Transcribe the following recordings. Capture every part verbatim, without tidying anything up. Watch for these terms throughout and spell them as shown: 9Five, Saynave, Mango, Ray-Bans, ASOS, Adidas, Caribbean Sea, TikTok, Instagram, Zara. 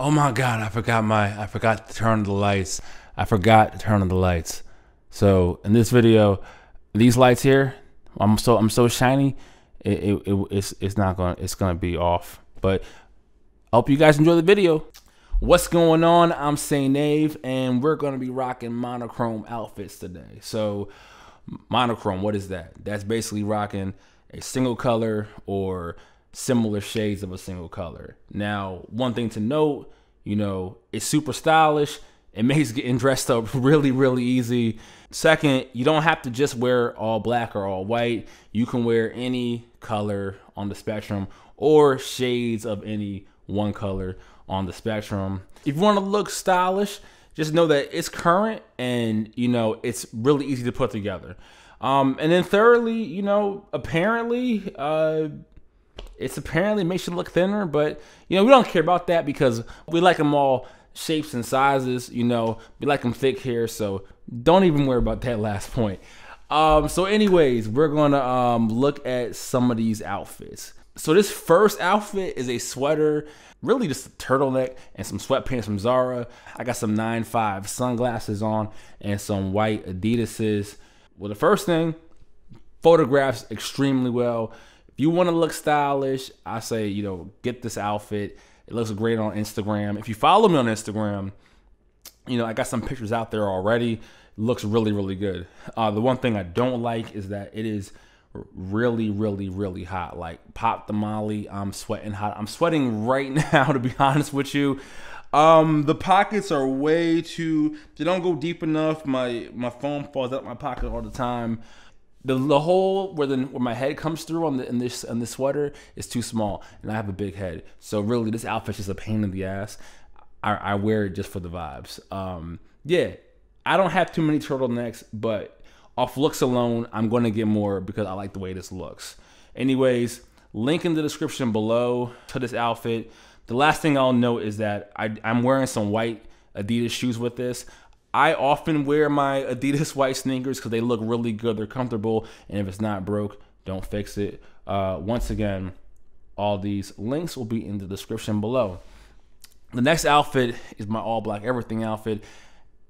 Oh my God, I forgot my, I forgot to turn on the lights. I forgot to turn on the lights. So in this video, these lights here, I'm so, I'm so shiny. It, it, it it's, it's not gonna, it's gonna be off, but I hope you guys enjoy the video. What's going on? I'm Saynave, and we're gonna be rocking monochrome outfits today. So monochrome, what is that? That's basically rocking a single color or similar shades of a single color. Now, one thing to note, you know, it's super stylish. It makes getting dressed up really, really easy. Second, you don't have to just wear all black or all white. You can wear any color on the spectrum or shades of any one color on the spectrum. If you want to look stylish, just know that it's current and, you know, it's really easy to put together. Um, and then thirdly, you know, apparently, uh, it's apparently makes you look thinner, but, you know, we don't care about that because we like them all shapes and sizes, you know, we like them thick here, so don't even worry about that last point. Um, so anyways, we're going to um, look at some of these outfits. So this first outfit is a sweater, really just a turtleneck and some sweatpants from Zara. I got some nine five sunglasses on and some white Adidases. Well, the first thing, photographs extremely well. If you want to look stylish, I say, you know, get this outfit. It looks great on Instagram. If you follow me on Instagram, you know, I got some pictures out there already. It looks really, really good. Uh, the one thing I don't like is that it is really really really hot. Like, pop the molly, I'm sweating hot. I'm sweating right now, to be honest with you. Um the pockets are way too, they don't go deep enough. My my phone falls out of my pocket all the time. The, the hole where the where my head comes through on the in this on this sweater is too small, and I have a big head, so really this outfit's just a pain in the ass. I, I wear it just for the vibes. Um yeah, I don't have too many turtlenecks, but off looks alone, I'm going to get more because I like the way this looks. Anyways, link in the description below to this outfit. The last thing I'll note is that I, I'm wearing some white Adidas shoes with this. I often wear my Adidas white sneakers because they look really good. They're comfortable. And if it's not broke, don't fix it. Uh, once again, all these links will be in the description below. The next outfit is my all black everything outfit.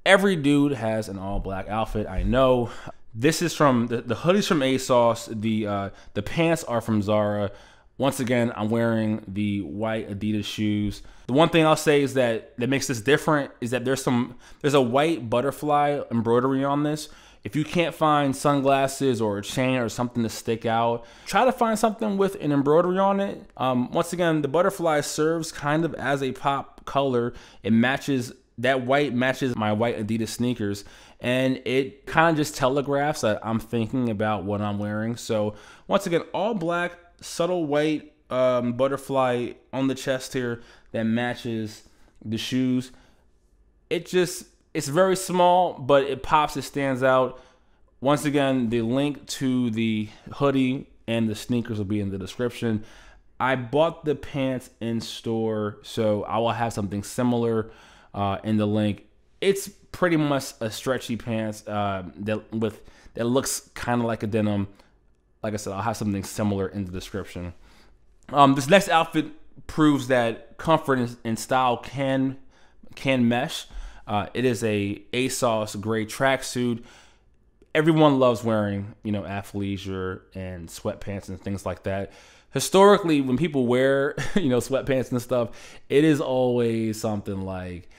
Every dude has an all black outfit, I know. This is from, the, the hoodies from ASOS, the, uh, the pants are from Zara. Once again, I'm wearing the white Adidas shoes. The one thing I'll say is that that makes this different is that there's some, there's a white butterfly embroidery on this. If you can't find sunglasses or a chain or something to stick out, try to find something with an embroidery on it. Um, once again, the butterfly serves kind of as a pop color. It matches, that white matches my white Adidas sneakers, and it kind of just telegraphs that I'm thinking about what I'm wearing. So once again, all black, subtle white um, butterfly on the chest here that matches the shoes. It just, it's very small, but it pops, it stands out. Once again, the link to the hoodie and the sneakers will be in the description. I bought the pants in store, so I will have something similar Uh, in the link. It's pretty much a stretchy pants uh, that with that looks kind of like a denim. Like I said, I'll have something similar in the description. Um, this next outfit proves that comfort and style can can mesh. Uh, it is a ASOS gray tracksuit. Everyone loves wearing, you know, athleisure and sweatpants and things like that. Historically, when people wear, you know, sweatpants and stuff, it is always something like,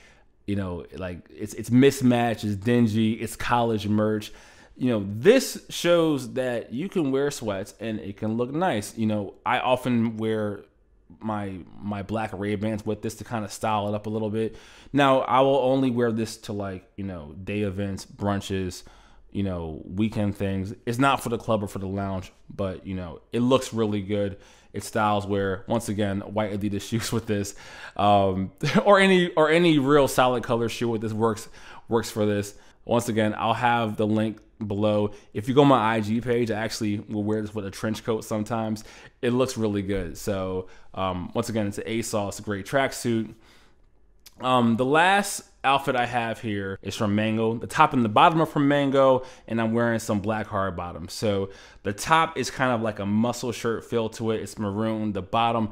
you know, like it's it's mismatched, it's dingy, it's college merch. You know, this shows that you can wear sweats and it can look nice. You know, I often wear my my black Ray-Bans with this to kind of style it up a little bit. Now, I will only wear this to, like, you know, day events, brunches, you know, weekend things. It's not for the club or for the lounge, but, you know, it looks really good. It styles wear. Once again, white Adidas shoes with this, um, or any or any real solid color shoe with this works works for this. Once again, I'll have the link below. If you go on my I G page, I actually will wear this with a trench coat sometimes. It looks really good. So um, once again, it's an ASOS gray tracksuit. Um, the last outfit I have here is from Mango. The top and the bottom are from Mango, and I'm wearing some black hard bottoms. So the top is kind of like a muscle shirt feel to it. It's maroon. The bottom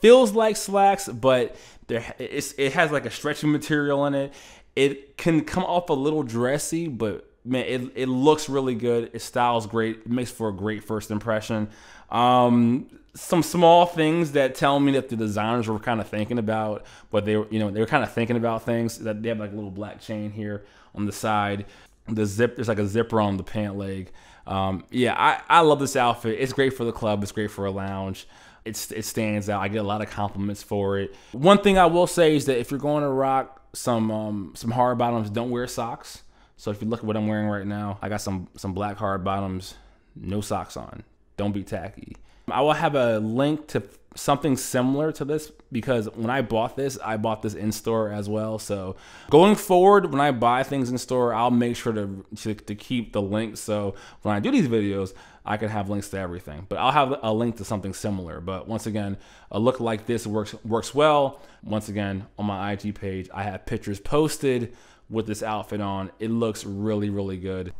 feels like slacks, but there it's, it has like a stretching material in it. It can come off a little dressy, but man, it, it looks really good. It styles great. It makes for a great first impression. Um, some small things that tell me that the designers were kind of thinking about, but they were, you know, they were kind of thinking about things that they have like a little black chain here on the side. The zip, there's like a zipper on the pant leg. Um, yeah, I, I love this outfit. It's great for the club. It's great for a lounge. It's, it stands out. I get a lot of compliments for it. One thing I will say is that if you're going to rock some, um, some hard bottoms, don't wear socks. So if you look at what I'm wearing right now, I got some, some black hard bottoms, no socks on. Don't be tacky. I will have a link to something similar to this because when I bought this, I bought this in store as well. So going forward, when I buy things in store, I'll make sure to, to, to keep the link. So when I do these videos, I can have links to everything, but I'll have a link to something similar. But once again, a look like this works, works well. Once again, on my I G page, I have pictures posted with this outfit on. It looks really, really good.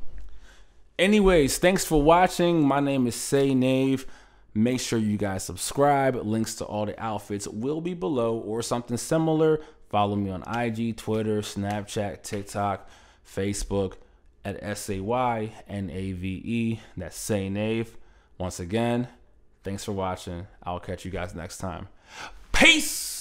Anyways, thanks for watching. My name is Saynave. Make sure you guys subscribe. Links to all the outfits will be below or something similar. Follow me on I G, Twitter, Snapchat, TikTok, Facebook at S A Y N A V E. That's Saynave. Once again, thanks for watching. I'll catch you guys next time. Peace!